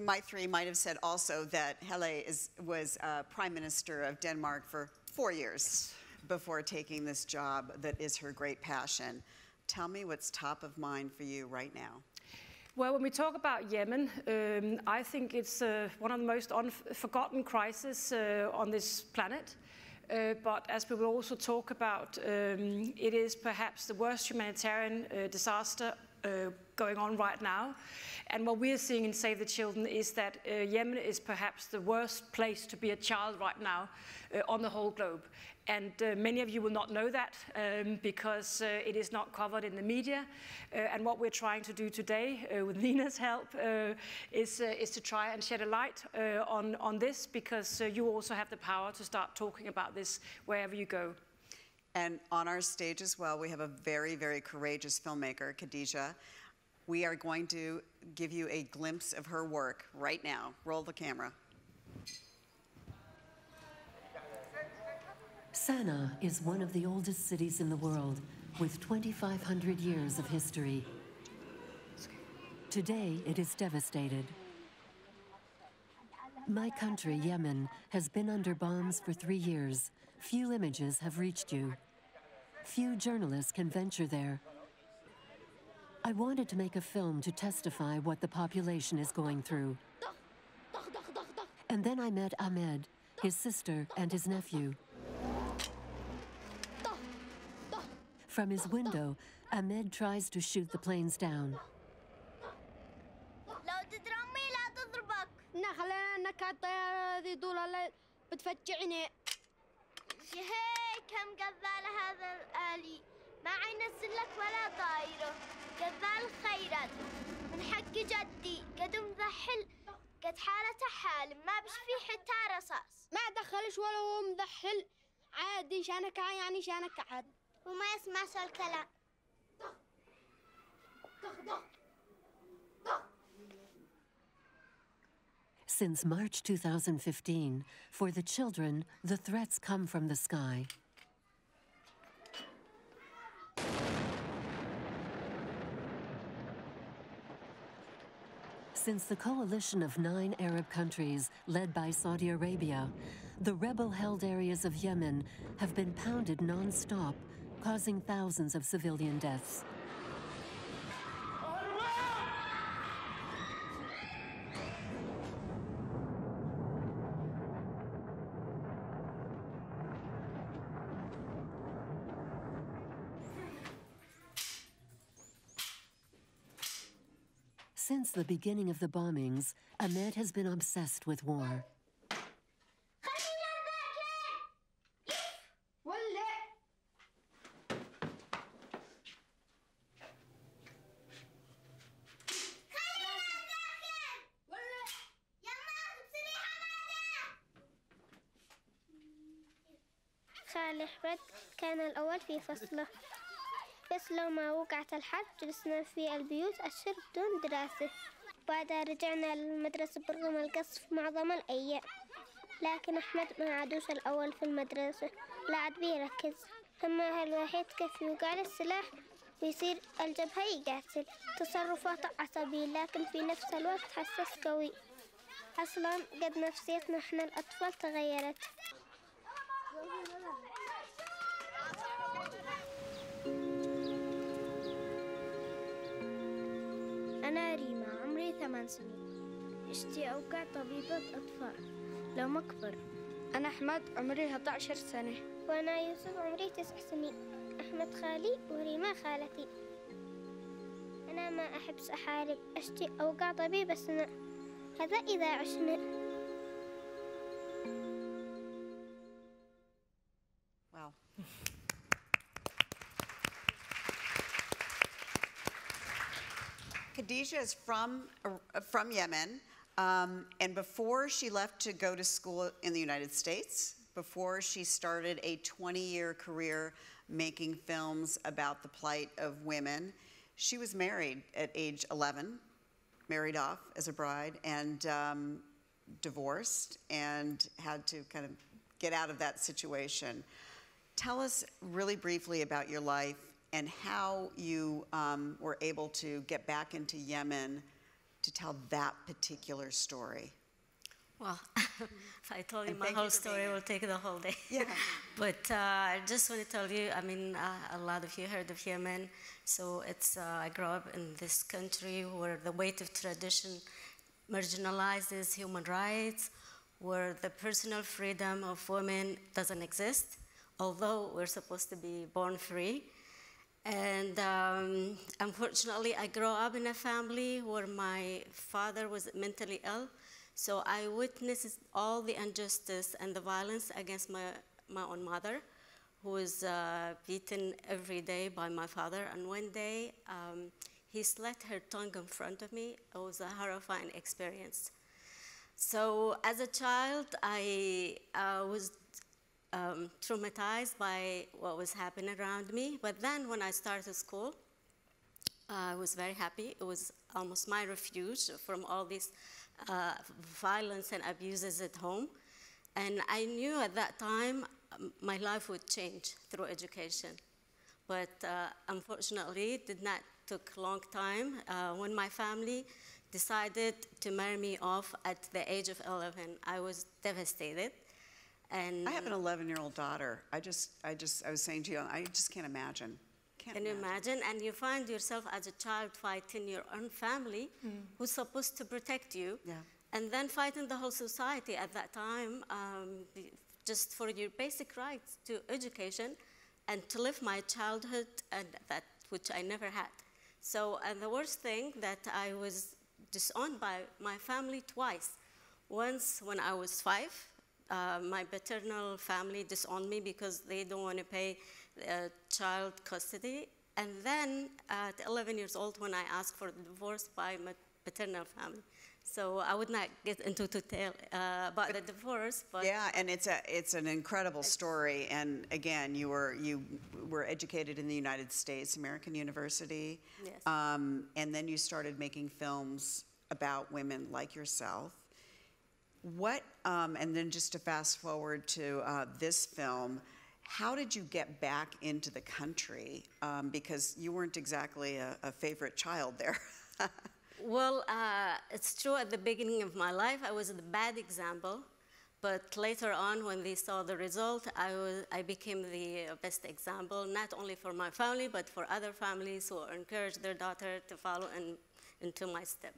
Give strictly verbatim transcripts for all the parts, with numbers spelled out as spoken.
my three might have said also that Helle is, was uh, Prime Minister of Denmark for four years before taking this job that is her great passion. Tell me what's top of mind for you right now. Well, when we talk about Yemen, um, I think it's uh, one of the most forgotten crises uh, on this planet. Uh, but as we will also talk about, um, it is perhaps the worst humanitarian uh, disaster uh, going on right now. And what we're seeing in Save the Children is that uh, Yemen is perhaps the worst place to be a child right now uh, on the whole globe. And uh, many of you will not know that um, because uh, it is not covered in the media. Uh, and what we're trying to do today, uh, with Nina's help, uh, is, uh, is to try and shed a light uh, on, on this, because uh, you also have the power to start talking about this wherever you go. And on our stage as well, we have a very, very courageous filmmaker, Khadija. We are going to give you a glimpse of her work right now. Roll the camera. Sana'a is one of the oldest cities in the world, with twenty-five hundred years of history. Today, it is devastated. My country, Yemen, has been under bombs for three years. Few images have reached you. Few journalists can venture there. I wanted to make a film to testify what the population is going through. And then I met Ahmed, his sister, and his nephew. From his window, Ahmed tries to shoot the planes down. وما يسمعش الكلام. Since March two thousand fifteen, for the children, the threats come from the sky. Since the coalition of nine Arab countries, led by Saudi Arabia, the rebel-held areas of Yemen have been pounded non-stop, causing thousands of civilian deaths. Since the beginning of the bombings, Ahmed has been obsessed with war. الأحباب كان الأول في فصله بس لما وقعت الحرب جلسنا في البيوت أشهر بدون دراسة بعدها رجعنا للمدرسة برغم القصف معظم الأيام لكن أحمد ما عادوش الأول في المدرسة لا عاد بيركز أما الوحيد كيف يوقع السلاح ويصير الجبهة يقاتل تصرفاته عصبية لكن في نفس الوقت حساس قوي أصلا قد نفسيتنا إحنا الأطفال تغيرت. أنا ريما عمري ثمان سنين اشتي أوقع طبيبة أطفال لو ما أكبر أنا أحمد عمري أحد عشر سنة وأنا يوسف عمري تسع سنين أحمد خالي وريما خالتي أنا ما أحبش أحارب اشتي أوقع طبيبة سنة هذا إذا عشنا. Khadija is from, uh, from Yemen, um, and before she left to go to school in the United States, before she started a twenty-year career making films about the plight of women, she was married at age eleven, married off as a bride, and um, divorced, and had to kind of get out of that situation. Tell us really briefly about your life and how you um, were able to get back into Yemen to tell that particular story? Well, if I told you and my whole you story, it will take the whole day. Yeah. But uh, I just want to tell you, I mean, uh, a lot of you heard of Yemen. So it's, uh, I grew up in this country where the weight of tradition marginalizes human rights, where the personal freedom of women doesn't exist, although we're supposed to be born free. And um, unfortunately, I grew up in a family where my father was mentally ill. So I witnessed all the injustice and the violence against my, my own mother, who was uh, beaten every day by my father. And one day, um, he slit her tongue in front of me. It was a horrifying experience. So as a child, I uh, was um, traumatized by what was happening around me. But then when I started school, uh, I was very happy. It was almost my refuge from all these Uh, violence and abuses at home. And I knew at that time um, my life would change through education. But uh, unfortunately, it did not took a long time. Uh, when my family decided to marry me off at the age of eleven, I was devastated. And I have an eleven-year-old daughter. I just, I just, I was saying to you, I just can't imagine. Can you imagine? And you find yourself as a child fighting your own family, mm. who's supposed to protect you, yeah. and then fighting the whole society at that time, um, just for your basic rights to education and to live my childhood, and that which I never had. So, and the worst thing that I was disowned by my family twice. Once when I was five, uh, my paternal family disowned me because they don't want to pay Uh, child custody. And then at eleven years old, when I asked for divorce by my paternal family. So I would not get into detail uh, about but, the divorce. But yeah, and it's a it's an incredible story. And again, you were you were educated in the United States, American University, yes. um, and then you started making films about women like yourself. What um, and then just to fast forward to uh, this film. How did you get back into the country? Um, because you weren't exactly a, a favorite child there. Well, uh, it's true, at the beginning of my life, I was a bad example. But later on, when they saw the result, I, was, I became the best example, not only for my family, but for other families who encouraged their daughter to follow in, into my step.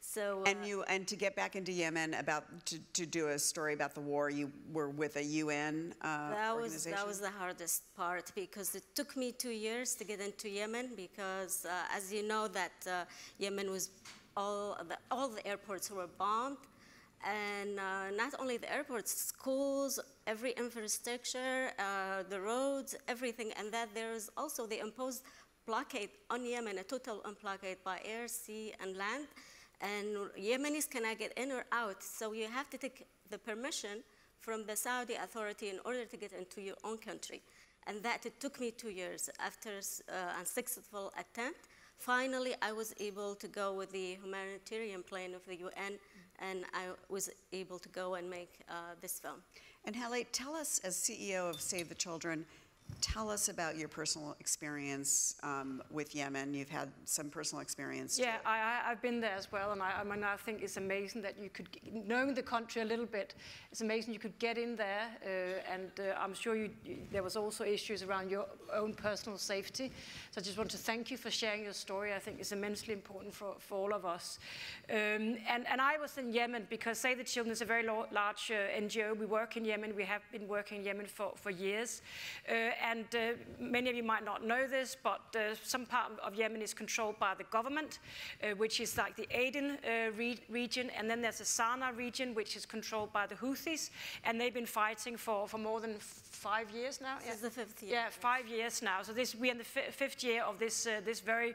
So, uh, and you, and to get back into Yemen, about to, to do a story about the war, you were with a U N uh, that was, that was the hardest part, because it took me two years to get into Yemen, because uh, as you know that uh, Yemen was, all the, all the airports were bombed, and uh, not only the airports, schools, every infrastructure, uh, the roads, everything, and that there is also, they imposed blockade on Yemen, a total blockade by air, sea, and land. And Yemenis cannot get in or out, so you have to take the permission from the Saudi authority in order to get into your own country. And that it took me two years. After uh, unsuccessful attempt, finally I was able to go with the humanitarian plane of the U N, and I was able to go and make uh, this film. And Helle, tell us, as C E O of Save the Children, tell us about your personal experience um, with Yemen. You've had some personal experience. Yeah, I, I, I've been there as well, and I, I mean, I think it's amazing that you could, knowing the country a little bit, it's amazing you could get in there, uh, and uh, I'm sure you, you, there was also issues around your own personal safety. So I just want to thank you for sharing your story. I think it's immensely important for, for all of us. Um, and, and I was in Yemen because Save the Children is a very large uh, N G O. We work in Yemen. We have been working in Yemen for, for years. Uh, And uh, many of you might not know this, but uh, some part of Yemen is controlled by the government, uh, which is like the Aden uh, re region. And then there's the Sana'a region, which is controlled by the Houthis. And they've been fighting for, for more than five years now. This yeah. is the fifth year. Yeah, five years now. So this, we're in the fifth year of this, uh, this very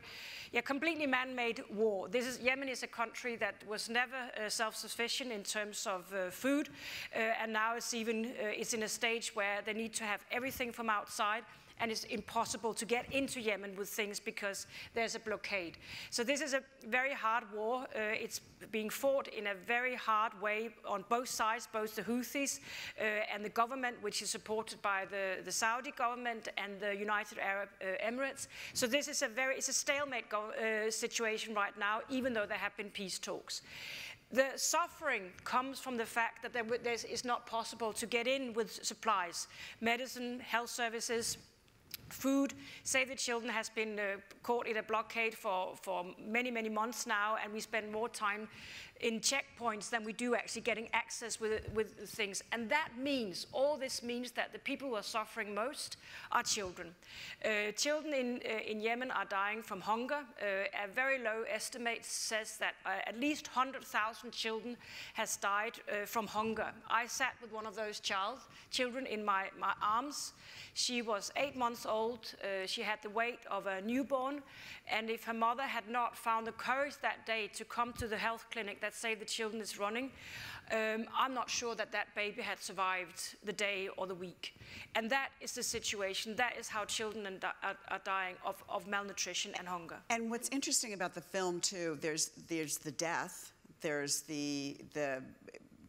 yeah, completely man-made war. This is, Yemen is a country that was never uh, self-sufficient in terms of uh, food. Uh, and now it's even uh, it's in a stage where they need to have everything from outside. and it's impossible to get into Yemen with things because there's a blockade. So this is a very hard war. Uh, it's being fought in a very hard way on both sides, both the Houthis uh, and the government, which is supported by the, the Saudi government and the United Arab uh, Emirates. So this is a very, it's a stalemate go uh, situation right now, even though there have been peace talks. The suffering comes from the fact that there it's not possible to get in with supplies, medicine, health services, food. Save the Children has been uh, caught in a blockade for, for many, many months now, and we spend more time in checkpoints than we do actually getting access with, with things. And that means, all this means that the people who are suffering most are children. Uh, children in, uh, in Yemen are dying from hunger. Uh, a very low estimate says that uh, at least one hundred thousand children has died uh, from hunger. I sat with one of those child, children in my, my arms. She was eight months old. Uh, she had the weight of a newborn, and if her mother had not found the courage that day to come to the health clinic that Save the Children is running, um, I'm not sure that that baby had survived the day or the week. And that is the situation. That is how children are, are dying of, of malnutrition and hunger. And what's interesting about the film, too, there's, there's the death, there's the... the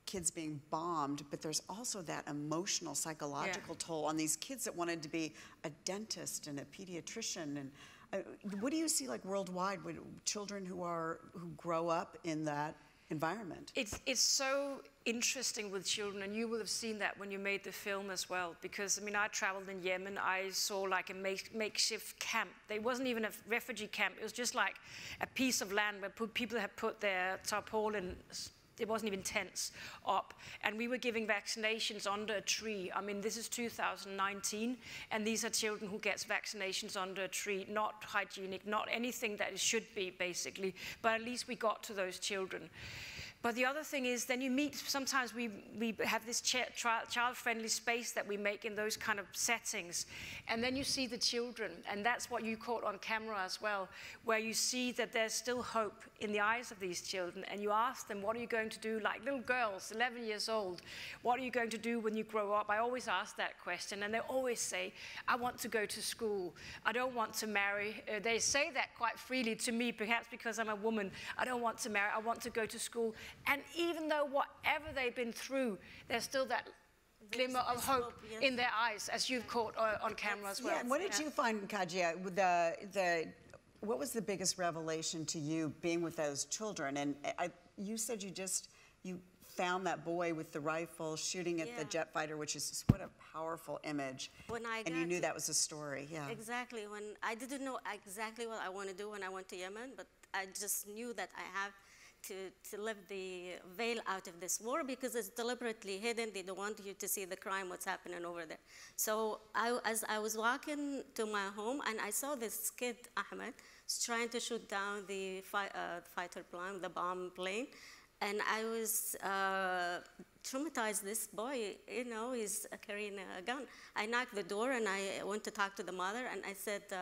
kids being bombed, but there's also that emotional, psychological yeah. toll on these kids that wanted to be a dentist and a pediatrician. And uh, what do you see, like, worldwide with children who are who grow up in that environment? It's it's so interesting with children, and you will have seen that when you made the film as well, because I mean, I traveled in Yemen. I saw like a make, makeshift camp. It wasn't even a refugee camp. It was just like a piece of land where people had put their tarpaulins. It wasn't even tents up. And we were giving vaccinations under a tree. I mean, this is two thousand nineteen, and these are children who get vaccinations under a tree, not hygienic, not anything that it should be, basically. But at least we got to those children. But the other thing is, then you meet, sometimes we, we have this child-friendly space that we make in those kind of settings. And then you see the children, and that's what you caught on camera as well, where you see that there's still hope in the eyes of these children. And you ask them, what are you going to do? Like little girls, eleven years old, what are you going to do when you grow up? I always ask that question, and they always say, I want to go to school. I don't want to marry. Uh, they say that quite freely to me, perhaps because I'm a woman. I don't want to marry. I want to go to school. And even though whatever they've been through, there's still that glimmer of hope in their eyes, as you've caught uh, on camera as well. Yeah. What did yeah. you find, Khadija, the, the, what was the biggest revelation to you being with those children? And I, you said you just, you found that boy with the rifle shooting at yeah. the jet fighter, which is just, what a powerful image. When I and you knew that was a story, yeah. Exactly. When I didn't know exactly what I want to do when I went to Yemen, but I just knew that I have To, to lift the veil out of this war because it's deliberately hidden. They don't want you to see the crime, what's happening over there. So I, as I was walking to my home, and I saw this kid, Ahmed, trying to shoot down the fi uh, fighter plane, the bomb plane. And I was uh, traumatized. This boy, you know, he's carrying a gun. I knocked the door, and I went to talk to the mother, and I said, uh,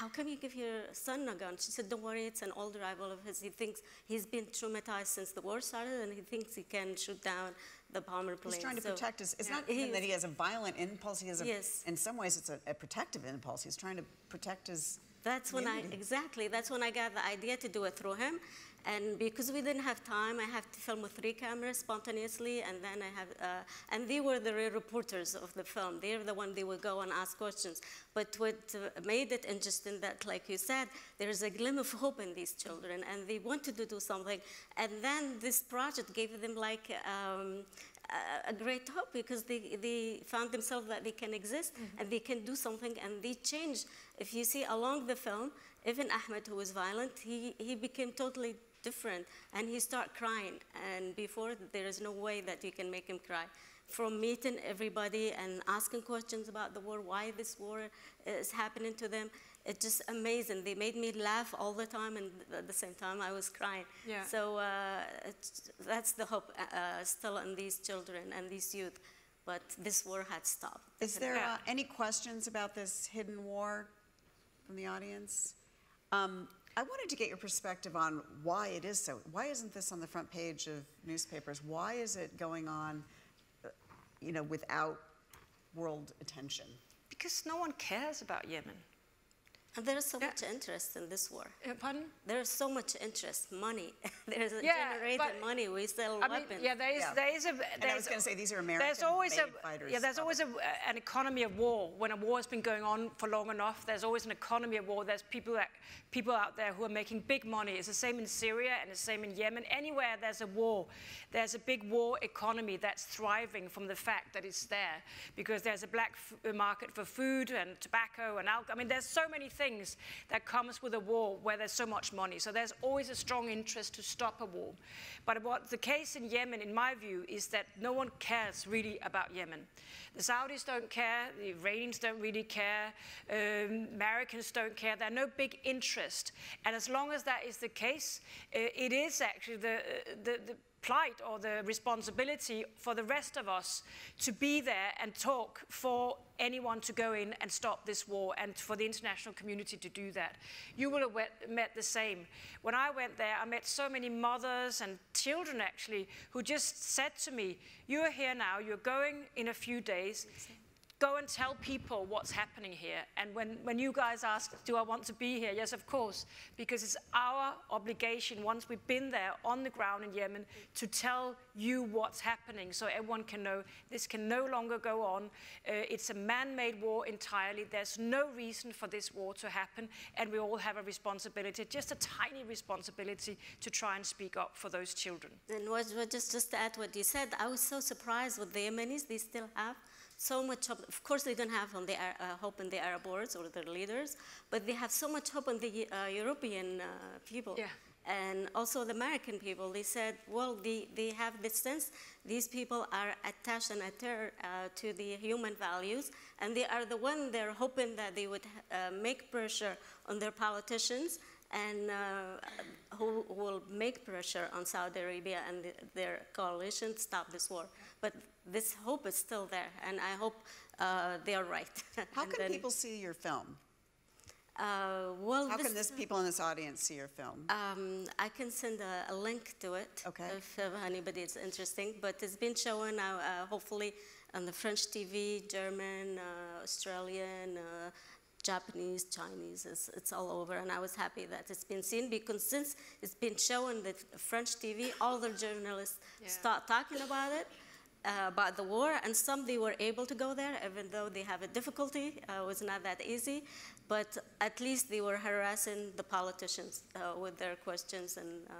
how come you give your son a gun? She said, don't worry, it's an old rival of his. He thinks he's been traumatized since the war started, and he thinks he can shoot down the bomber plane. He's trying to so, protect us. It's yeah, not even that he has a violent impulse. He has a, yes. In some ways, it's a, a protective impulse. He's trying to protect his That's community. when I, exactly, that's when I got the idea to do it through him. And because we didn't have time, I have to film with three cameras spontaneously, and then I have, uh, and they were the reporters of the film. They're the one they would go and ask questions. But what made it interesting that, like you said, there is a glimmer of hope in these children, and they wanted to do something. And then this project gave them like um, a great hope because they, they found themselves that they can exist mm-hmm. and they can do something, and they change. If you see along the film, even Ahmed, who was violent, he, he became totally different, and he started crying. And before, there is no way that you can make him cry. From meeting everybody and asking questions about the war, why this war is happening to them, it's just amazing. They made me laugh all the time, and at the same time, I was crying. Yeah. So uh, it's, that's the hope uh, still in these children and these youth. But this war had stopped. Is there uh, any questions about this hidden war from the audience? Um, I wanted to get your perspective on why it is so. Why isn't this on the front page of newspapers? Why is it going on, you know, without world attention? Because no one cares about Yemen. And there is so yeah. much interest in this war. Uh, pardon? There is so much interest, money. there is yeah, generated money. We sell I weapons. Mean, yeah, there is. Yeah. There is a. There and I was going to say these are American. There's always a. Fighters, yeah, there's always a, an economy of war. When a war has been going on for long enough, there's always an economy of war. There's people that people out there who are making big money. It's the same in Syria and the same in Yemen. Anywhere there's a war, there's a big war economy that's thriving from the fact that it's there because there's a black f market for food and tobacco and alcohol. I mean, there's so many things. things that comes with a war where there's so much money. So there's always a strong interest to stop a war. But what the case in Yemen, in my view, is that no one cares really about Yemen. The Saudis don't care, the Iranians don't really care, um, Americans don't care, there are no big interest. And as long as that is the case, uh, it is actually the, uh, the, the plight or the responsibility for the rest of us to be there and talk for anyone to go in and stop this war and for the international community to do that. You will have met the same. When I went there, I met so many mothers and children actually who just said to me, you are here now, you're going in a few days, go and tell people what's happening here. And when, when you guys ask, do I want to be here? Yes, of course, because it's our obligation once we've been there on the ground in Yemen to tell you what's happening so everyone can know this can no longer go on. Uh, it's a man-made war entirely. There's no reason for this war to happen, and we all have a responsibility, just a tiny responsibility, to try and speak up for those children. And just, just to add what you said, I was so surprised with the Yemenis. They still have so much hope. Of course, they don't have on the, uh, hope in the Arab world or their leaders, but they have so much hope in the uh, European uh, people. Yeah. And also the American people. They said, well, they, they have this sense these people are attached and attached uh, to the human values, and they are the one they're hoping that they would uh, make pressure on their politicians and uh, who will make pressure on Saudi Arabia and the, their coalition to stop this war. But this hope is still there, and I hope uh, they are right. How can then, people see your film? Uh, well, How this, can this people in this audience see your film? Um, I can send a, a link to it okay. if uh, anybody is interested. But it's been shown now, uh, hopefully, on the French T V, German, uh, Australian, uh, Japanese, Chinese, it's, it's all over, and I was happy that it's been seen because since it's been shown that French T V, all the journalists yeah. start talking about it, uh, about the war, and some they were able to go there, even though they have a difficulty, uh, it was not that easy, but at least they were harassing the politicians uh, with their questions and, uh,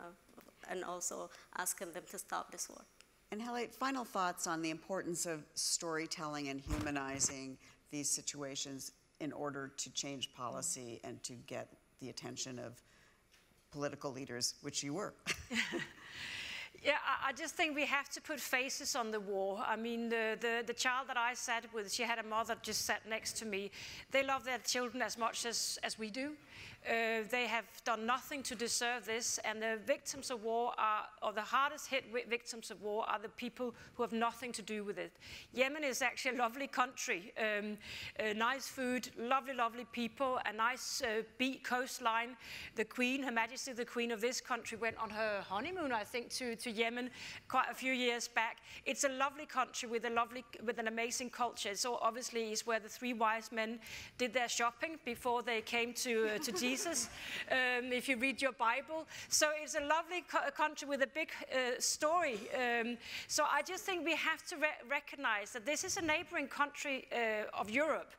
and also asking them to stop this war. And Helle, final thoughts on the importance of storytelling and humanizing these situations in order to change policy mm. and to get the attention of political leaders, which you were. Yeah, I just think we have to put faces on the war. I mean, the, the, the child that I sat with, she had a mother just sat next to me. They love their children as much as, as we do. Uh, they have done nothing to deserve this, and the victims of war are, or the hardest hit victims of war are the people who have nothing to do with it. Yemen is actually a lovely country, um, uh, nice food, lovely, lovely people, a nice uh, beach coastline. The Queen, Her Majesty the Queen of this country, went on her honeymoon, I think, to, to Yemen quite a few years back. It's a lovely country with a lovely, with an amazing culture. So obviously, it's where the three wise men did their shopping before they came to uh, to G Jesus, um, if you read your Bible. So it's a lovely co country with a big uh, story. Um, so I just think we have to re recognize that this is a neighboring country uh, of Europe,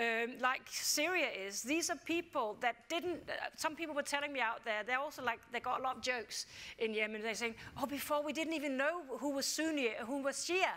um, like Syria is. These are people that didn't, uh, some people were telling me out there, they're also like, they got a lot of jokes in Yemen. They're saying, oh, before we didn't even know who was Sunni, who was Shia.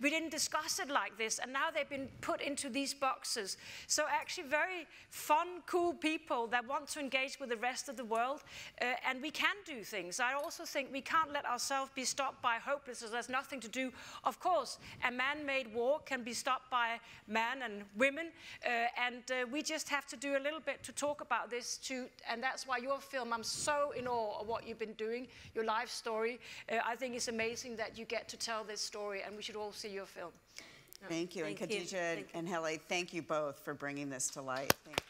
We didn't discuss it like this. And now they've been put into these boxes. So actually very fun, cool people that want to engage with the rest of the world, uh, and we can do things. I also think we can't let ourselves be stopped by hopelessness. There's nothing to do. Of course, a man-made war can be stopped by men and women, uh, and uh, we just have to do a little bit to talk about this, too, and that's why your film, I'm so in awe of what you've been doing, your life story. Uh, I think it's amazing that you get to tell this story, and we should all see your film. Thank you, thank and Khadija you. and Helle, thank you both for bringing this to light. Thank you.